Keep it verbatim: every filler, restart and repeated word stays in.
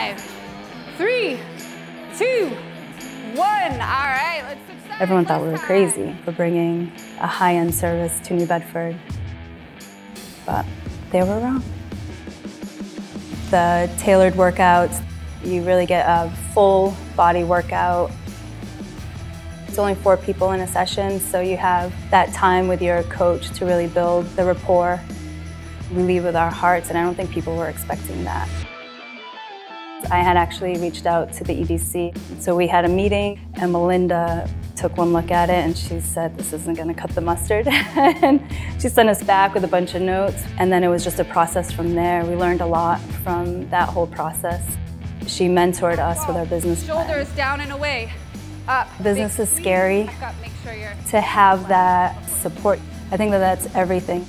five, three, two, one. All right, let's subside. Everyone thought we were crazy for bringing a high-end service to New Bedford, but they were wrong. The tailored workouts, you really get a full body workout. It's only four people in a session, so you have that time with your coach to really build the rapport. We leave with our hearts, and I don't think people were expecting that. I had actually reached out to the E D C, so we had a meeting, and Melinda took one look at it, and she said, this isn't going to cut the mustard. And she sent us back with a bunch of notes, and then it was just a process from there. We learned a lot from that whole process. She mentored us with our business plan. Shoulders down and away, up. Business is scary. To have that support, I think that that's everything.